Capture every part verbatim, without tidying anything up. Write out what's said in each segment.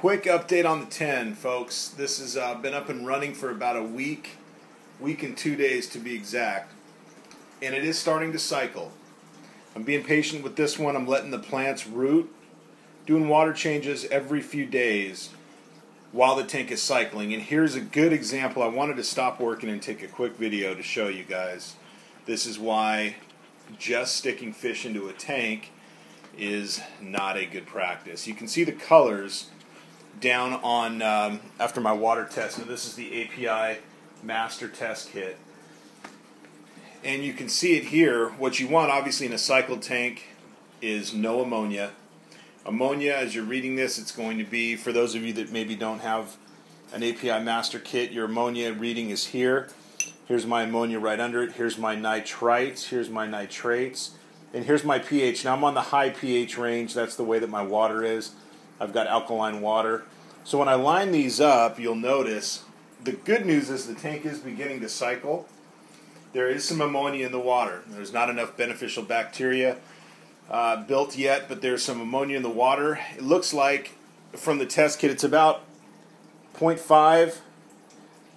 Quick update on the ten, folks. This has uh, been up and running for about a week, week and two days to be exact, and it is starting to cycle. I'm being patient with this one. I'm letting the plants root, doing water changes every few days while the tank is cycling. And here's a good example. I wanted to stop working and take a quick video to show you guys. This is why just sticking fish into a tank is not a good practice. You can see the colors down on um, after my water test. Now this is the A P I master test kit, and you can see it here. What you want obviously in a cycled tank is no ammonia. Ammonia, as you're reading this, it's going to be, for those of you that maybe don't have an A P I master kit, your ammonia reading is here. Here's my ammonia right under it. Here's my nitrites, here's my nitrates, and here's my pH. Now I'm on the high pH range. That's the way that my water is. I've got alkaline water. So when I line these up, you'll notice the good news is the tank is beginning to cycle. There is some ammonia in the water. There's not enough beneficial bacteria uh, built yet, but there's some ammonia in the water. It looks like from the test kit it's about zero point five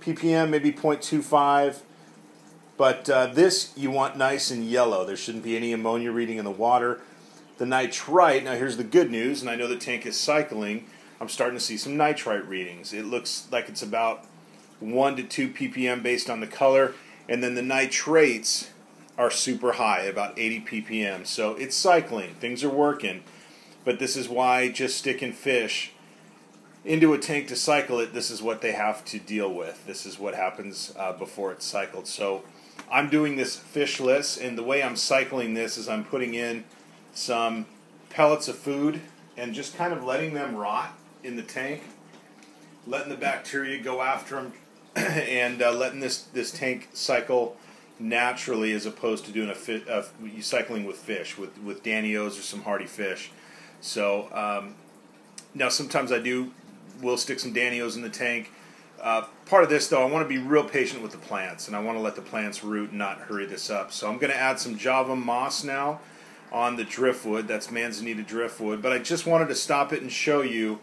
P P M, maybe zero point two five, but uh, this you want nice and yellow. There shouldn't be any ammonia reading in the water. The nitrite, now here's the good news, and I know the tank is cycling, I'm starting to see some nitrite readings. It looks like it's about one to two P P M based on the color, and then the nitrates are super high, about eighty P P M. So it's cycling, things are working, but this is why just sticking fish into a tank to cycle it, this is what they have to deal with. This is what happens uh, before it's cycled. So I'm doing this fishless, and the way I'm cycling this is I'm putting in some pellets of food and just kind of letting them rot in the tank, letting the bacteria go after them, and uh, letting this this tank cycle naturally, as opposed to doing a fit of uh, cycling with fish with with Danios or some hardy fish. So um, now sometimes I do will stick some Danios in the tank. Uh, part of this though, I want to be real patient with the plants, and I want to let the plants root and not hurry this up. So I'm going to add some Java moss now on the driftwood. That's manzanita driftwood, but I just wanted to stop it and show you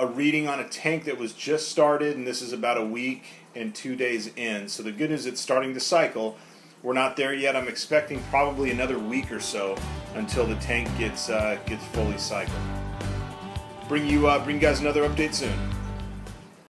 a reading on a tank that was just started, and this is about a week and two days in. So the good news, it's starting to cycle. We're not there yet. I'm expecting probably another week or so until the tank gets uh, gets fully cycled. Bring you uh, bring you guys another update soon.